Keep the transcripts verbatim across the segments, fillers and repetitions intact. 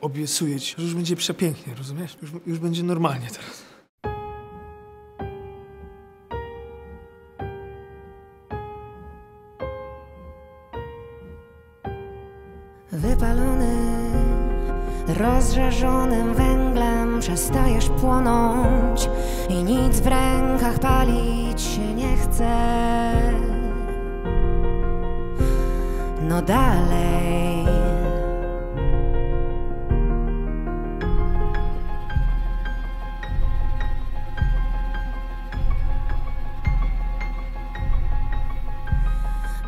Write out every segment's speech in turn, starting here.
Obiecuję ci, że już będzie przepięknie, rozumiesz? Już, już będzie normalnie teraz. Wypalony, rozżarzonym węglem przestajesz płonąć i nic w rękach palić się nie chce. No dalej.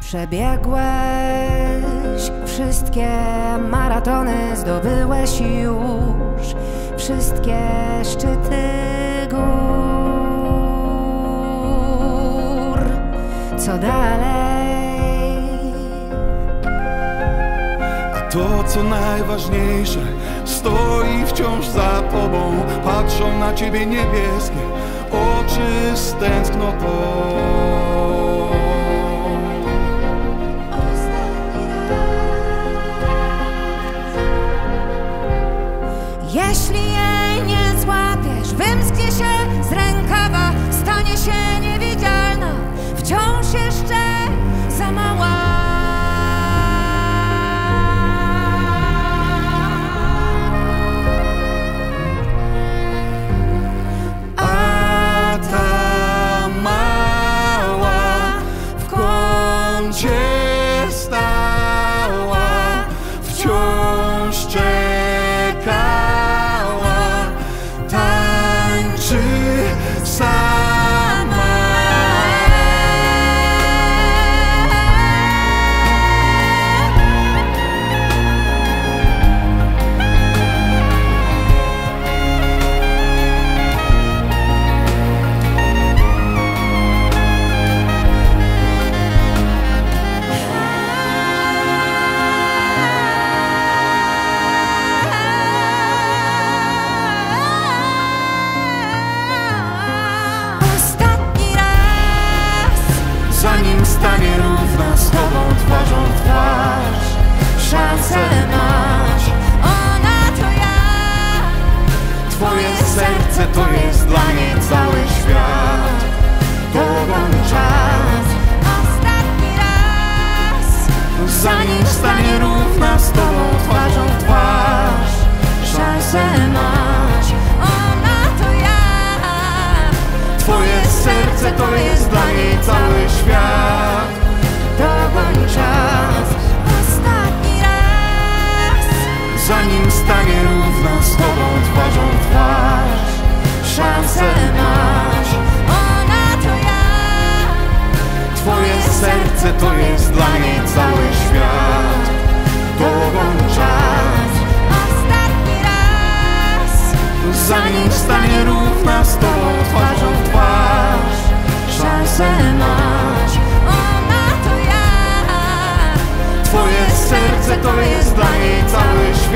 Przebiegłeś wszystkie maratony, zdobyłeś już wszystkie szczyty gór. Co dalej? A to, co najważniejsze, stoi wciąż za tobą. Patrzą na ciebie niebieskie oczy z tęsknotą. Jeśli jej nie złapiesz, wymsknie się z rękawa, stanie się niewidzialna, wciąż jeszcze za mała. A ta mała w kącie stała, wciąż czeka. Zanim stanie równa z tobą twarzą w twarz, szansę masz, ona to ja. Twoje serce to jest dla niej cały świat, dołączam. Ostatni raz, zanim stanie równa z tobą twarzą w twarz, szansę masz, ona to ja. Twoje serce to jest dla niej cały świat, dogoń czas. Ostatni raz, zanim stanie równa z tobą twarzą w twarz, szansę masz, ona to ja. Twoje serce to jest dla niej cały świat, dogoń czas. Ostatni raz, zanim stanie równa z tobą twarzą w twarz, szansę masz, ona to ja. Twoje serce to jest dla niej cały świat.